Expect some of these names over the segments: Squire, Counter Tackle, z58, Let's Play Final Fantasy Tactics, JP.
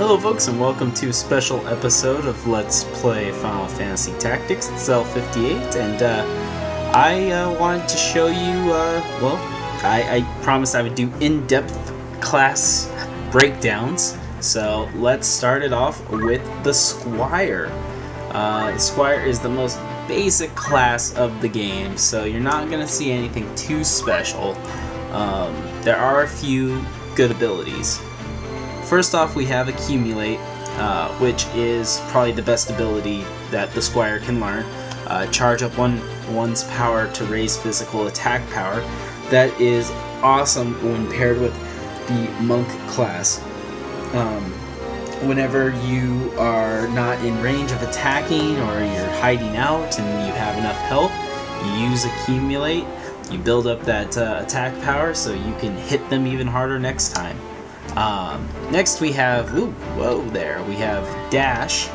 Hello folks, and welcome to a special episode of Let's Play Final Fantasy Tactics. It's z58, and I wanted to show you, well, I promised I would do in-depth class breakdowns, so let's start it off with the Squire. The Squire is the most basic class of the game, so you're not going to see anything too special. There are a few good abilities. First off, we have Accumulate, which is probably the best ability that the Squire can learn. Charge up one's power to raise physical attack power. That is awesome when paired with the Monk class. Whenever you are not in range of attacking or you're hiding out and you have enough health, you use Accumulate. You build up that attack power so you can hit them even harder next time. Next we have, we have Dash,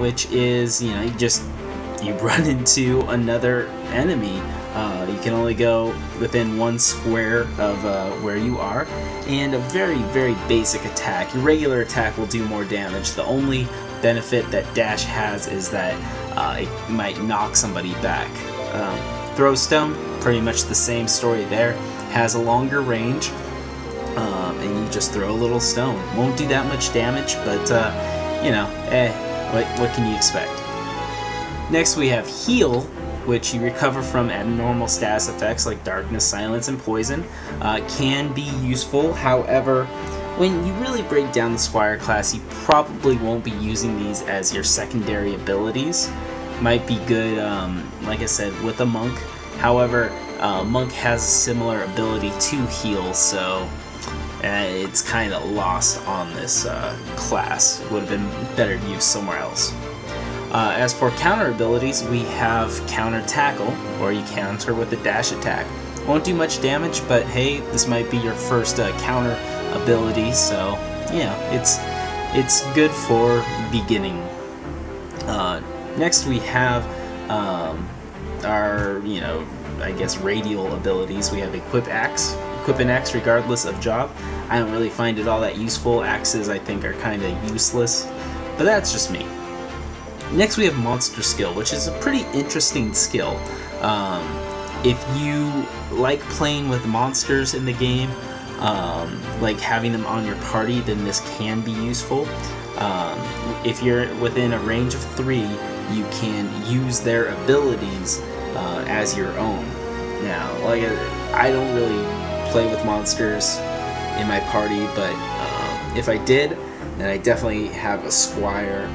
which is, you know, you run into another enemy. You can only go within one square of where you are, and a very, very basic attack. Your regular attack will do more damage. The only benefit that Dash has is that it might knock somebody back. Throw Stone, pretty much the same story there, has a longer range. And you just throw a little stone. Won't do that much damage, but, you know, what can you expect? Next we have Heal, which you recover from abnormal status effects like Darkness, Silence, and Poison. Can be useful, however, when you really break down the Squire class, you probably won't be using these as your secondary abilities. Might be good, like I said, with a Monk. However, Monk has a similar ability to Heal, so it's kind of lost on this class. Would have been better to use somewhere else. As for counter abilities, we have Counter Tackle, or you counter with a dash attack. Won't do much damage, but hey, this might be your first counter ability, so yeah, it's good for beginning. Next we have our, you know, I guess radial abilities. We have Equip Axe. Equip an axe regardless of job. I don't really find it all that useful. Axes, I think, are kind of useless, but that's just me. Next we have Monster Skill, which is a pretty interesting skill. If you like playing with monsters in the game, like having them on your party, then this can be useful. If you're within a range of 3, you can use their abilities as your own. Now, like, I don't really play with monsters in my party, but if I did, then I definitely have a Squire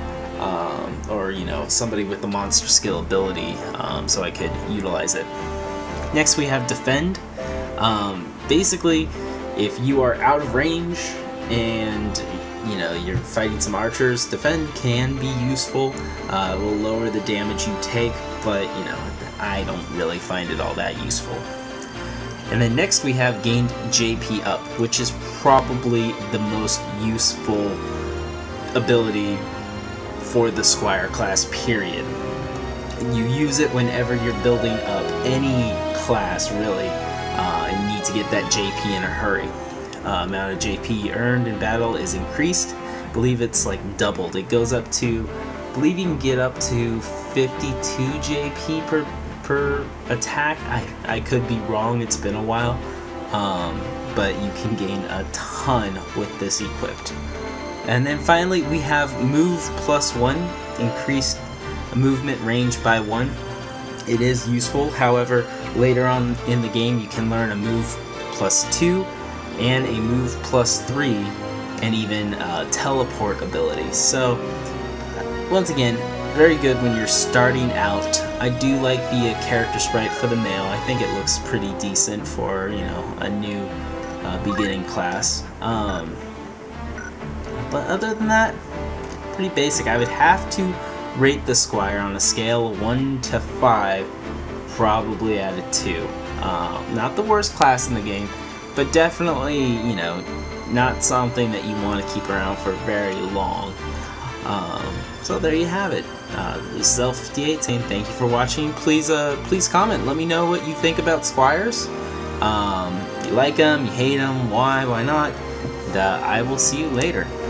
or, you know, somebody with the monster skill ability, so I could utilize it. Next we have Defend. Basically, if you are out of range and, you know, you're fighting some archers, Defend can be useful. It will lower the damage you take, but, you know, I don't really find it all that useful. And then next we have Gained JP Up, which is probably the most useful ability for the Squire class, period. You use it whenever you're building up any class, really, and you need to get that JP in a hurry. Amount of JP earned in battle is increased. I believe it's like doubled. It goes up to, I believe you can get up to 52 JP per attack. I could be wrong, it's been a while, but you can gain a ton with this equipped. And then finally we have Move +1, increased movement range by 1. It is useful, however, later on in the game you can learn a Move +2 and a Move +3 and even Teleport ability. So once again, very good when you're starting out. I do like the character sprite for the male. I think it looks pretty decent for, you know, a new beginning class. But other than that, pretty basic. I would have to rate the Squire on a scale of 1 to 5, probably at a 2. Not the worst class in the game, but definitely, you know, not something that you want to keep around for very long. So there you have it. This is z58 saying thank you for watching. Please please comment, let me know what you think about Squires. You like them, you hate them, why not, and I will see you later.